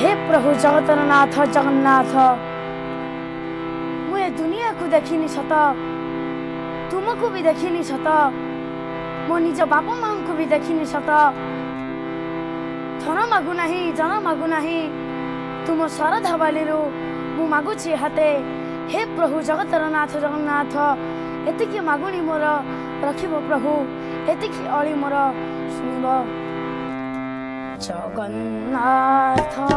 हे प्रभु जगतनाथ जगन्नाथ, मुझे दुनिया को देखिनी सत, तुमको भी देखिनी सत, मो निज बापा माँ को भी देखिनी सत। थन मागु नाही जन मागु नाही, तुम शरधा बालीरू मु मागुची हाते। हे प्रभु जगतनाथ जगन्नाथ, एतिकी मागुनी मोर रखिब प्रभु, एतिकी अली मोर सुनिब। जगन्नाथ